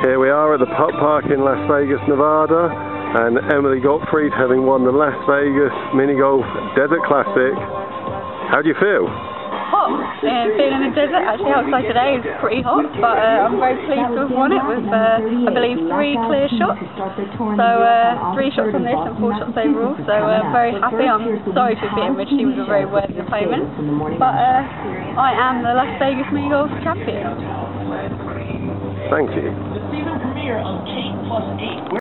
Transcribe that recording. Here we are at the Putt Park in Las Vegas, Nevada, and Emily Gottfried, having won the Las Vegas Minigolf Desert Classic. How do you feel? Hot, being in the desert actually outside today is pretty hot, but I'm very pleased to have won it with, I believe, 3 clear shots. So 3 shots on this and 4 shots overall, so very happy. I'm sorry for beating Rich, he was a very worthy opponent, but I am the Las Vegas Minigolf champion. Thank you. The season premiere of K+8.